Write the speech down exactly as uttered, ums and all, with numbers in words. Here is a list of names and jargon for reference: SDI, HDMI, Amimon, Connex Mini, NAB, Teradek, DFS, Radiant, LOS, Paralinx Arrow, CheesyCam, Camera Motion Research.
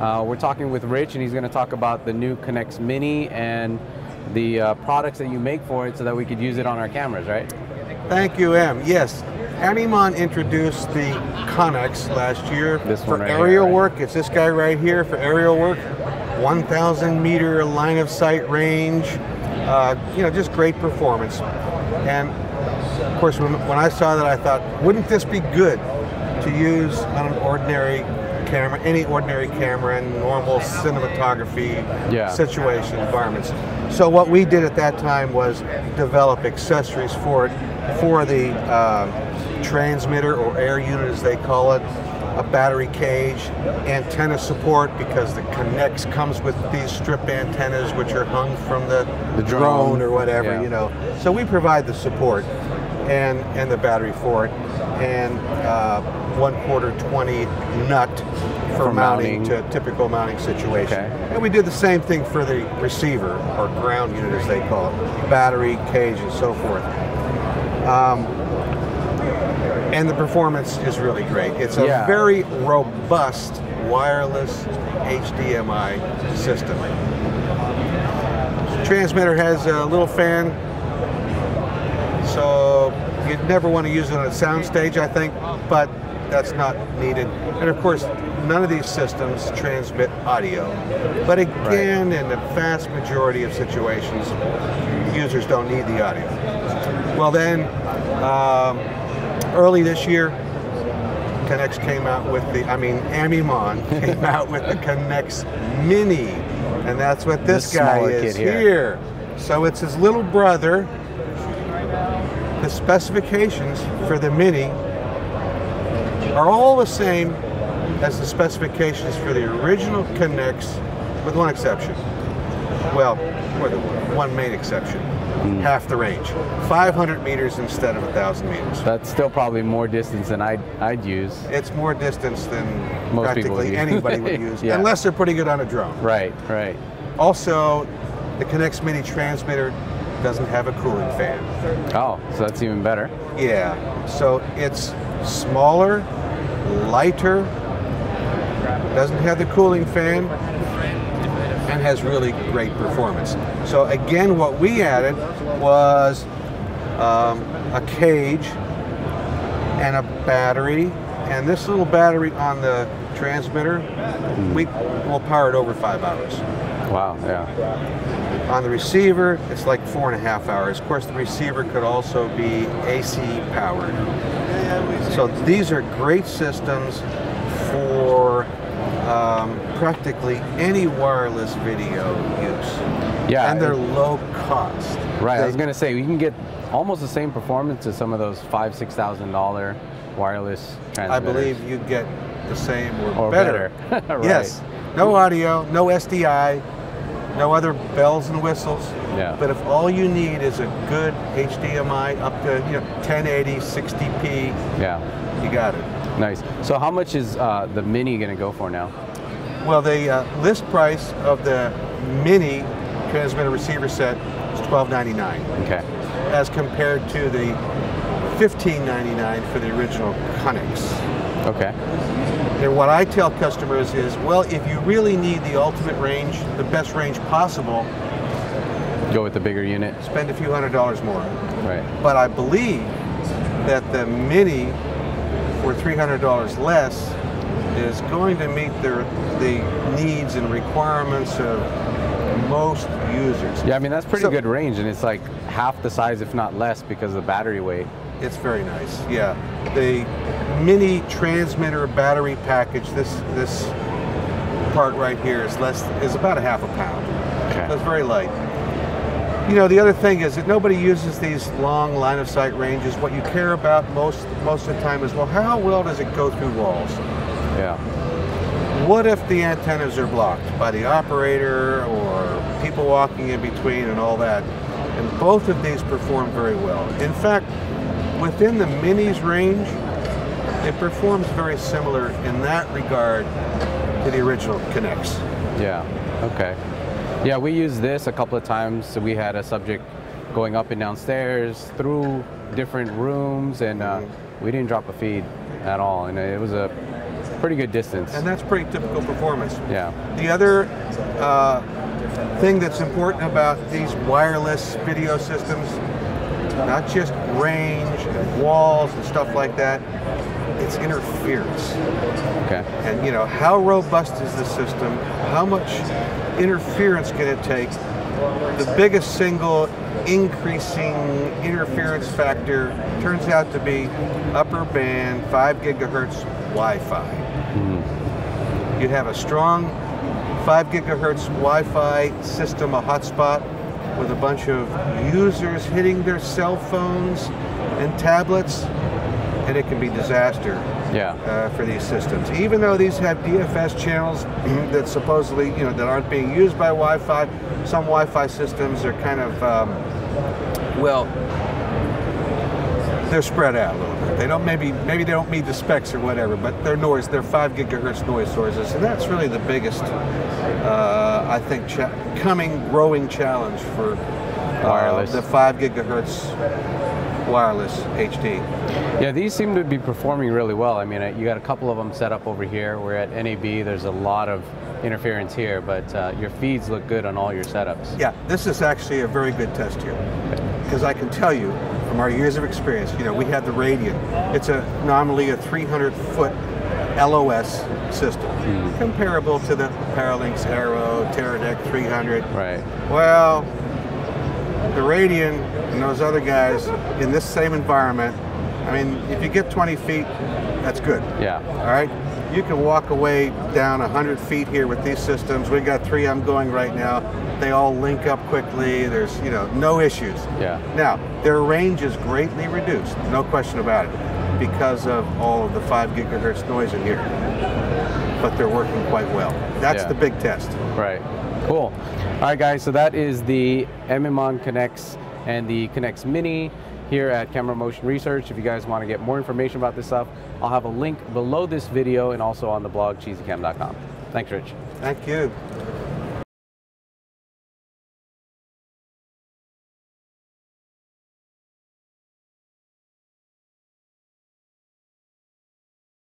Uh, we're talking with Rich, and he's going to talk about the new Connex Mini and the uh, products that you make for it so that we could use it on our cameras, right? Thank you, Em. Yes, Amimon introduced the Connex last year. This one for right aerial here, right? work. It's this guy right here for aerial work. one thousand meter line of sight range. Uh, you know, just great performance. And of course, when, when I saw that, I thought, wouldn't this be good to use on an ordinary camera, any ordinary camera in normal cinematography yeah. situation environments? So what we did at that time was develop accessories for it, for the uh, transmitter or air unit as they call it, a battery cage, antenna support, because the Connex comes with these strip antennas which are hung from the, the drone. drone or whatever, yeah. you know. So we provide the support and, and the battery for it, and uh, one quarter twenty nut for, for mounting, mounting to typical mounting situation. Okay. And we did the same thing for the receiver, or ground unit as they call it, battery, cage, and so forth. Um, And the performance is really great. It's a yeah. very robust wireless H D M I system. The transmitter has a little fan, so you'd never want to use it on a sound stage, I think, but that's not needed. And of course, none of these systems transmit audio. But again, right. in the vast majority of situations, users don't need the audio. Well then, um, early this year, Connex came out with the, I mean, Amimon came out with the Connex Mini, and that's what this, this guy is here. here. So it's his little brother. The specifications for the Mini are all the same as the specifications for the original Connex, with one exception. Well, or the one main exception. Mm. Half the range, five hundred meters instead of one thousand meters. That's still probably more distance than I'd, I'd use. It's more distance than most practically people would anybody would use, yeah. unless they're pretty good on a drone. Right, right. Also, the Connex Mini transmitter doesn't have a cooling fan. Oh, so that's even better. Yeah, so it's smaller, lighter, doesn't have the cooling fan, and has really great performance. So again, what we added was um, a cage and a battery, and this little battery on the transmitter, we will power it over five hours. Wow, yeah. On the receiver, it's like four and a half hours. Of course, the receiver could also be A C powered. So these are great systems for Um, practically any wireless video use. Yeah. And they're low cost. Right, they, I was gonna say, you can get almost the same performance as some of those five, six thousand dollar wireless transmitters. I believe you get the same or, or better. better. right. Yes, no audio, no S D I, no other bells and whistles. Yeah. But if all you need is a good H D M I up to you know ten eighty, sixty p, yeah. you got it. Nice. So how much is uh, the Mini going to go for now? Well, the uh, list price of the Mini transmitter receiver set is twelve ninety-nine. Okay. As compared to the fifteen ninety-nine for the original Connex. Okay. And what I tell customers is, well, if you really need the ultimate range, the best range possible, go with the bigger unit. Spend a few hundred dollars more. Right. But I believe that the Mini, for three hundred dollars less, is going to meet their, the needs and requirements of most users. Yeah, I mean, that's pretty so, good range, and it's like half the size, if not less, because of the battery weight. It's very nice, yeah. The Mini transmitter battery package, this this part right here is less, is about a half a pound. Okay. So it's very light. You know, the other thing is that nobody uses these long line of sight ranges. What you care about most most of the time is, well, how well does it go through walls? Yeah. What if the antennas are blocked by the operator or people walking in between and all that? And both of these perform very well. In fact, within the Mini's range, it performs very similar in that regard to the original Connex. Yeah, okay. Yeah, we used this a couple of times. So we had a subject going up and downstairs through different rooms, and uh, we didn't drop a feed at all, and it was a pretty good distance. And that's pretty typical performance. Yeah. The other uh, thing that's important about these wireless video systems, not just range and walls and stuff like that, it's interference. Okay. And you know, how robust is the system? How much interference can it take? The biggest single increasing interference factor turns out to be upper band five gigahertz Wi-Fi. Mm-hmm. You have a strong five gigahertz Wi-Fi system, a hotspot, with a bunch of users hitting their cell phones and tablets, and it can be disaster yeah. uh, for these systems. Even though these have D F S channels that supposedly, you know, that aren't being used by Wi-Fi, some Wi-Fi systems are kind of, um, well, they're spread out a little bit. They don't maybe maybe they don't meet the specs or whatever, but they're noise. They're five gigahertz noise sources, and that's really the biggest, uh, I think, cha coming growing challenge for uh, wireless. The five gigahertz. Wireless H D. Yeah, these seem to be performing really well. I mean, you got a couple of them set up over here. We're at N A B, there's a lot of interference here, but uh, your feeds look good on all your setups. Yeah, this is actually a very good test here. Because I can tell you, from our years of experience, you know, we had the Radiant. It's a, nominally a three hundred foot L O S system, mm. comparable to the Paralinx Arrow, Teradek three hundred. Right. Well, the Radiant and those other guys in this same environment, I mean, if you get twenty feet, that's good. Yeah. All right? You can walk away down one hundred feet here with these systems. We've got three I'm going right now. They all link up quickly. There's, you know, no issues. Yeah. Now, their range is greatly reduced, no question about it, because of all of the five gigahertz noise in here. But they're working quite well. That's yeah. the big test. Right. Cool. All right, guys, so that is the Amimon Connex and the Connex Mini here at Camera Motion Research. If you guys want to get more information about this stuff, I'll have a link below this video and also on the blog, cheesy cam dot com. Thanks, Rich. Thank you.